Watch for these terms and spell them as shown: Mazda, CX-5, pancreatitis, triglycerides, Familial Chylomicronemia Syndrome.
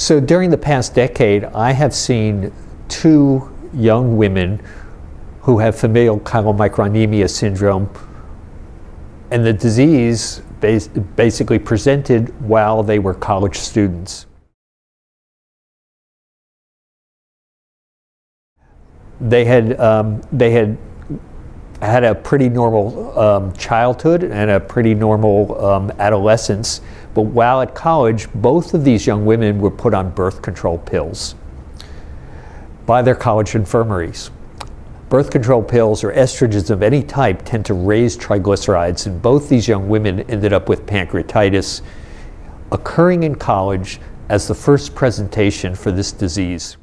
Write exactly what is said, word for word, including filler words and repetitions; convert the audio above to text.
So during the past decade, I have seen two young women who have familial chylomicronemia syndrome, and the disease bas basically presented while they were college students. They had, um, they had had a pretty normal um, childhood and a pretty normal um, adolescence, but while at college, both of these young women were put on birth control pills by their college infirmaries. Birth control pills or estrogens of any type tend to raise triglycerides, and both these young women ended up with pancreatitis, occurring in college as the first presentation for this disease.